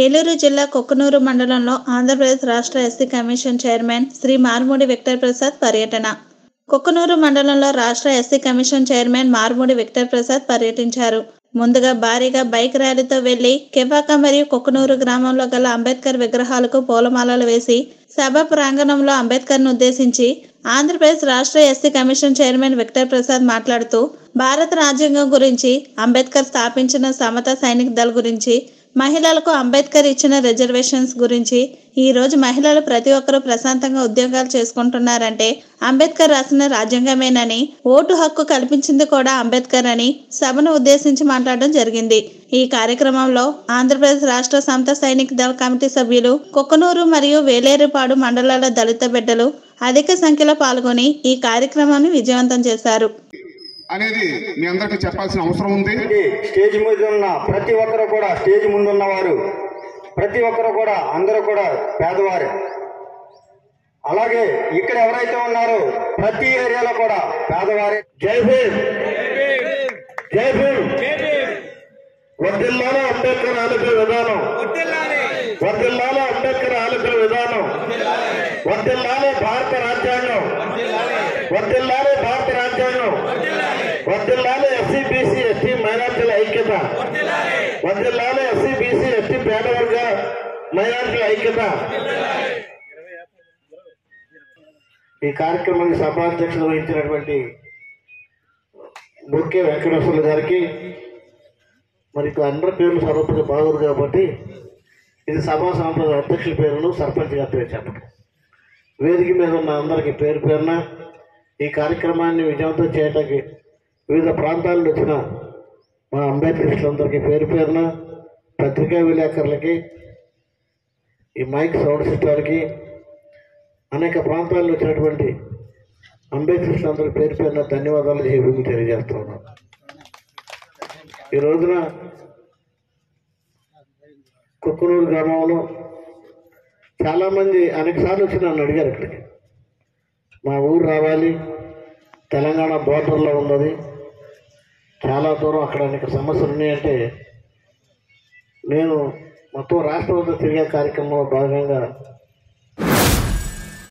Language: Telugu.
ఏలూరు జిల్లా కుక్కునూరు మండలంలో ఆంధ్రప్రదేశ్ రాష్ట్ర SC commission chairman Shri మార్మూడి Victor Prasad పర్యటన. కుక్కునూరు మండలంలో రాష్ట్ర SC commission chairman మార్మూడి Victor Prasad పర్యటించారు. ముందుగా భారీగా బైక్ ర్యాలీతో వెళ్లి కెవాక మరియు కుక్కునూరు గ్రామంలో గల అంబేద్కర్ విగ్రహాలకు పూలమాలలు వేసి సభ ప్రాంగణంలో అంబేద్కర్ను ఉద్దేశించి ఆంధ్రప్రదేశ్ రాష్ట్ర SC commission chairman Victor Prasad మాట్లాడుతూ, భారత రాజ్యాంగం గురించి, అంబేద్కర్ స్థాపించిన సమతా సైనిక దళ్ గురించి, మహిళలకు అంబేద్కర్ ఇచ్చిన రిజర్వేషన్స్ గురించి, ఈ రోజు మహిళలు ప్రతి ఒక్కరూ ప్రశాంతంగా ఉద్యోగాలు చేసుకుంటున్నారంటే అంబేద్కర్ రాసిన రాజ్యాంగమేనని, ఓటు హక్కు కల్పించింది కూడా అంబేద్కర్ అని సభను ఉద్దేశించి మాట్లాడడం జరిగింది. ఈ కార్యక్రమంలో ఆంధ్రప్రదేశ్ రాష్ట్ర సమత సైనిక దళ కమిటీ సభ్యులు, కుక్కునూరు మరియు వేలేరుపాడు మండలాల దళిత బిడ్డలు అధిక సంఖ్యలో పాల్గొని ఈ కార్యక్రమాన్ని విజయవంతం చేశారు అనేది మీ అందరికీ చెప్పాల్సిన అవసరం ఉంది. స్టేజ్ మీద ఉన్న ప్రతి ఒక్కరు కూడా, స్టేజ్ ముందున్న వారు ప్రతి ఒక్కరు కూడా, అందరూ కూడా పేదవారు. అలాగే ఇక్కడ ఎవరైతే ఉన్నారో ప్రతి ఏరియాలో కూడా పేదవారే. జై భీమ్, జై భీమ్. వర్ధిల్లాలి అంబేద్కర్ ఆలోచన విధానం, వర్ధిల్లాలి అంబేద్కర్ ఆలోచన విధానం, వర్ధిల్లాలి భారత రాజ్యాంగం, వర్ధిల్లాలి భారత రాజ్యాంగం, వర్ధిల్లాలి ఎస్సీ బీసీ ఎస్టీ మైనార్టీల ఐక్యత, వర్ధిల్లాలి ఎస్సీ బీసీ ఎస్టీ పేద వర్గ మైనార్టీల ఐక్యత. ఈ కార్యక్రమానికి సభాధ్యక్షులు వహించినటువంటి బొక్కే వెంకటేశ్వర్లు గారికి, మరి అందరి పేర్లు సర్వపల్లి బాగోదు కాబట్టి ఇది సభా సంప్రదాయ అధ్యక్షుల పేరును, సర్పంచ్ గారి పేరు చెప్పండి. వేదిక మీద ఉన్న అందరికీ పేరు పేరున ఈ కార్యక్రమాన్ని విజయవంతం చేయడానికి వివిధ ప్రాంతాల నుంచి వచ్చిన మా అంబేద్కరిస్టులందరికీ పేరు పేరున, పత్రికా విలేకరులకి, ఈ మైక్ సౌండ్ సిస్టర్కి, అనేక ప్రాంతాల్లో వచ్చినటువంటి అంబేద్కరిస్టులందరికీ పేరు పేరున ధన్యవాదాలు తెలియజేస్తూ ఉన్నాం. ఈ రోజున కుక్కునూరు గ్రామంలో చాలామంది అనేకసార్లు వచ్చి నన్ను అడిగారు, ఇక్కడికి మా ఊరు రావాలి, తెలంగాణ బోర్డర్లో ఉన్నది, చాలా దూరం, అక్కడ అనేక సమస్యలు ఉన్నాయంటే, నేను మొత్తం రాష్ట్రంలో తిరిగే కార్యక్రమంలో భాగంగా